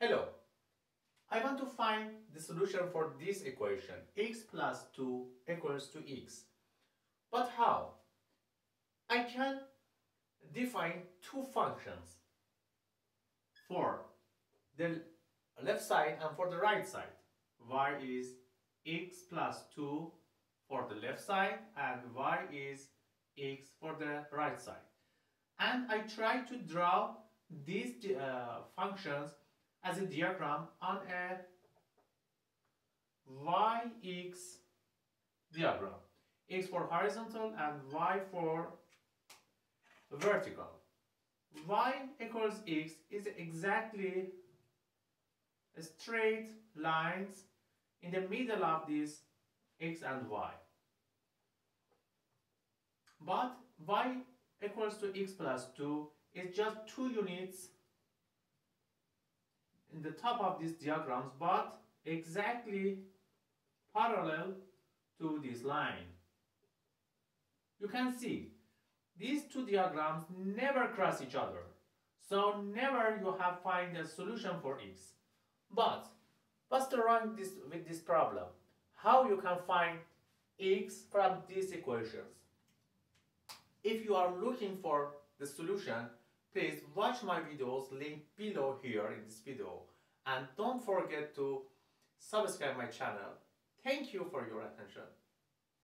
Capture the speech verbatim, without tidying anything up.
Hello, I want to find the solution for this equation x plus two equals to x. But how? I can define two functions for the left side and for the right side. Y is x plus two for the left side and y is x for the right side. And I try to draw these uh, functions as a diagram on a y x diagram. X for horizontal and y for vertical. Y equals x is exactly straight lines in the middle of this x and y. But y equals to x plus two is just two units in the top of these diagrams, but exactly parallel to this line. You can see these two diagrams never cross each other, so never you have find a solution for x. But what's wrong this, with this problem? How you can find x from these equations? If you are looking for the solution, please watch my videos linked below here in this video, and don't forget to subscribe my channel. Thank you for your attention.